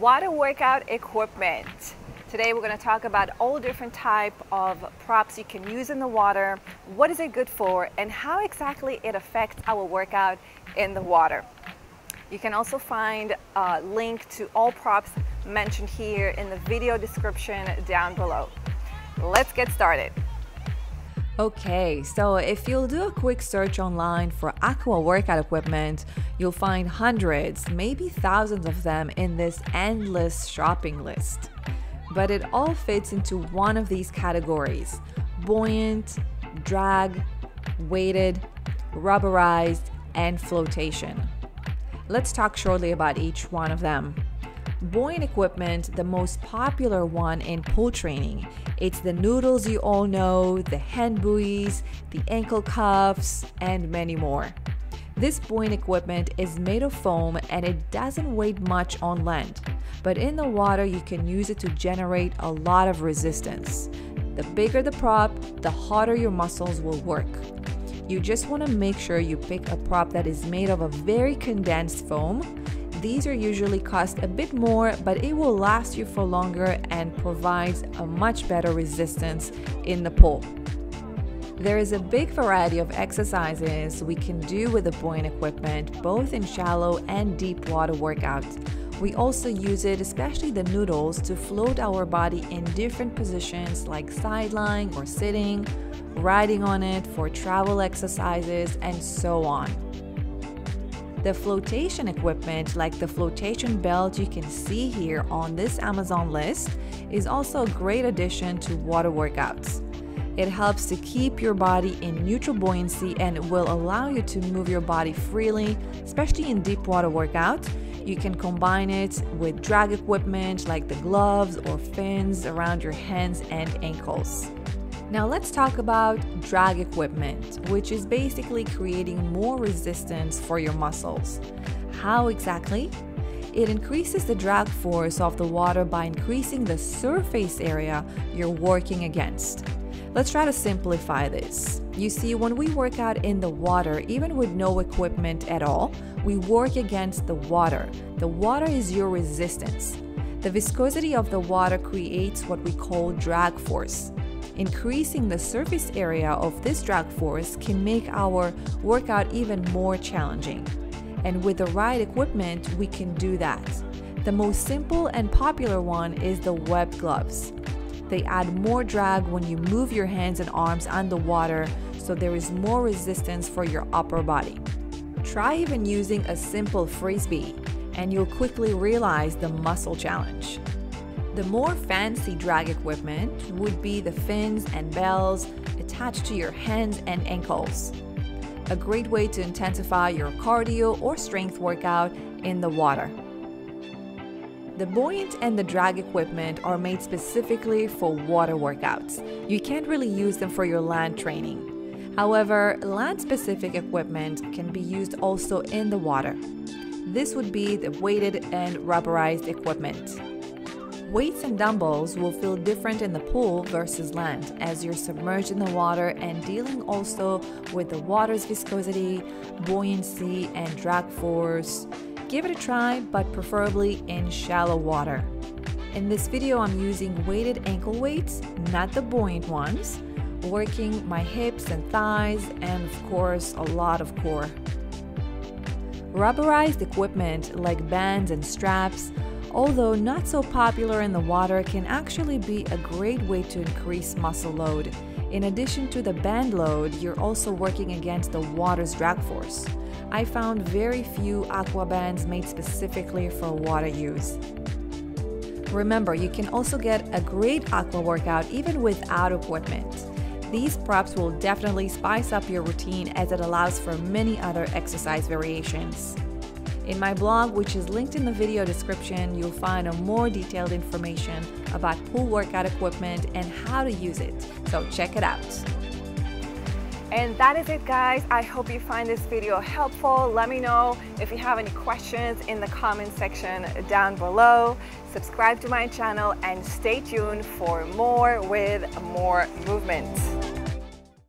water workout equipment. Today we're going to talk about all different type of props you can use in the water, what is it good for, and how exactly it affects our workout in the water. You can also find a link to all props mentioned here in the video description down below. Let's get started. Okay, so if you'll do a quick search online for aqua workout equipment, you'll find hundreds, maybe thousands of them in this endless shopping list. But it all fits into one of these categories: buoyant, drag, weighted, rubberized, and flotation. Let's talk shortly about each one of them. Buoyant equipment, the most popular one in pool training. It's the noodles you all know, the hand buoys, the ankle cuffs, and many more. This buoyant equipment is made of foam and it doesn't weigh much on land, but in the water you can use it to generate a lot of resistance. The bigger the prop, the harder your muscles will work. You just want to make sure you pick a prop that is made of a very condensed foam. These are usually cost a bit more, but it will last you for longer and provides a much better resistance in the pool. There is a big variety of exercises we can do with the buoyant equipment, both in shallow and deep water workouts. We also use it, especially the noodles, to float our body in different positions like side lying or sitting, riding on it for travel exercises, and so on. The flotation equipment, like the flotation belt you can see here on this Amazon list, is also a great addition to water workouts. It helps to keep your body in neutral buoyancy and will allow you to move your body freely, especially in deep water workouts. You can combine it with drag equipment like the gloves or fins around your hands and ankles. Now let's talk about drag equipment, which is basically creating more resistance for your muscles. How exactly? It increases the drag force of the water by increasing the surface area you're working against. Let's try to simplify this. You see, when we work out in the water, even with no equipment at all, we work against the water. The water is your resistance. The viscosity of the water creates what we call drag force. Increasing the surface area of this drag force can make our workout even more challenging. And with the right equipment, we can do that. The most simple and popular one is the webbed gloves. They add more drag when you move your hands and arms underwater, so there is more resistance for your upper body. Try even using a simple frisbee, and you'll quickly realize the muscle challenge. The more fancy drag equipment would be the fins and bells attached to your hands and ankles. A great way to intensify your cardio or strength workout in the water. The buoyant and the drag equipment are made specifically for water workouts. You can't really use them for your land training. However, land-specific equipment can be used also in the water. This would be the weighted and rubberized equipment. Weights and dumbbells will feel different in the pool versus land, as you're submerged in the water and dealing also with the water's viscosity, buoyancy, and drag force. Give it a try, but preferably in shallow water. In this video, I'm using weighted ankle weights, not the buoyant ones, working my hips and thighs, and of course, a lot of core. Rubberized equipment like bands and straps, although not so popular in the water, can actually be a great way to increase muscle load. In addition to the band load, you're also working against the water's drag force. I found very few aqua bands made specifically for water use. Remember, you can also get a great aqua workout even without equipment. These props will definitely spice up your routine, as it allows for many other exercise variations. In my blog, which is linked in the video description, you'll find more detailed information about pool workout equipment and how to use it, so check it out. And that is it, guys. I hope you find this video helpful. Let me know if you have any questions in the comment section down below. Subscribe to my channel and stay tuned for more with Mor Movement.